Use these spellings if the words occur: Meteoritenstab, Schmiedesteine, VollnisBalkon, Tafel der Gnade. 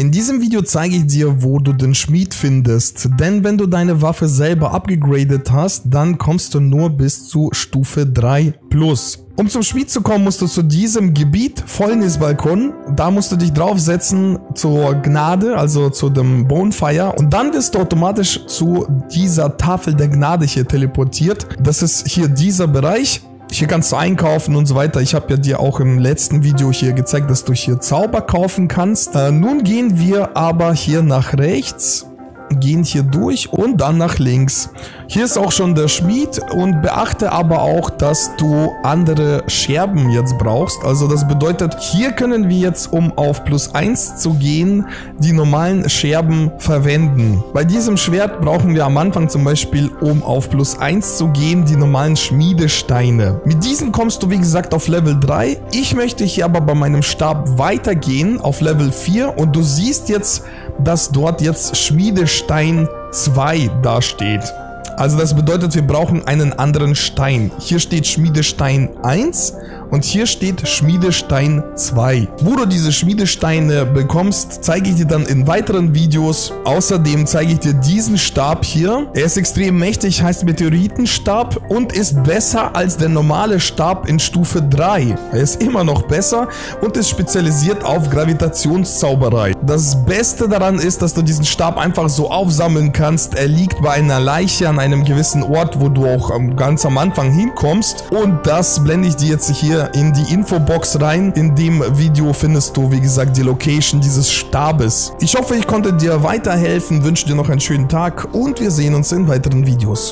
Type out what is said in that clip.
In diesem Video zeige ich dir, wo du den Schmied findest, denn wenn du deine Waffe selber upgegradet hast, dann kommst du nur bis zu Stufe 3+. Um zum Schmied zu kommen, musst du zu diesem Gebiet, VollnisBalkon, da musst du dich draufsetzen zur Gnade, also zu dem Bonfire, und dann wirst du automatisch zu dieser Tafel der Gnade hier teleportiert. Das ist hier dieser Bereich. Hier kannst du einkaufen und so weiter. Ich habe ja dir auch im letzten Video hier gezeigt, dass du hier Zauber kaufen kannst. Nun gehen wir aber hier nach rechts, gehen hier durch und dann nach links. Hier ist auch schon der Schmied, und beachte aber auch, dass du andere Scherben jetzt brauchst. Also das bedeutet, hier können wir jetzt, um auf +1 zu gehen, die normalen Scherben verwenden. Bei diesem Schwert brauchen wir am Anfang zum Beispiel, um auf +1 zu gehen, die normalen Schmiedesteine. Mit diesen kommst du wie gesagt auf Level 3. Ich möchte hier aber bei meinem Stab weitergehen auf Level 4 und du siehst jetzt, dass dort jetzt Schmiedestein 2 dasteht. Also das bedeutet, wir brauchen einen anderen Stein. Hier steht Schmiedestein 1 und hier steht Schmiedestein 2. Wo du diese Schmiedesteine bekommst, zeige ich dir dann in weiteren Videos. Außerdem zeige ich dir diesen Stab hier. Er ist extrem mächtig, heißt Meteoritenstab und ist besser als der normale Stab in Stufe 3. Er ist immer noch besser und ist spezialisiert auf Gravitationszauberei. Das Beste daran ist, dass du diesen Stab einfach so aufsammeln kannst. Er liegt bei einer Leiche an einem gewissen Ort, wo du auch ganz am Anfang hinkommst, und das blende ich dir jetzt hier in die Infobox rein. In dem Video findest du, wie gesagt, die Location dieses Stabes. Ich hoffe, ich konnte dir weiterhelfen, wünsche dir noch einen schönen Tag und wir sehen uns in weiteren Videos.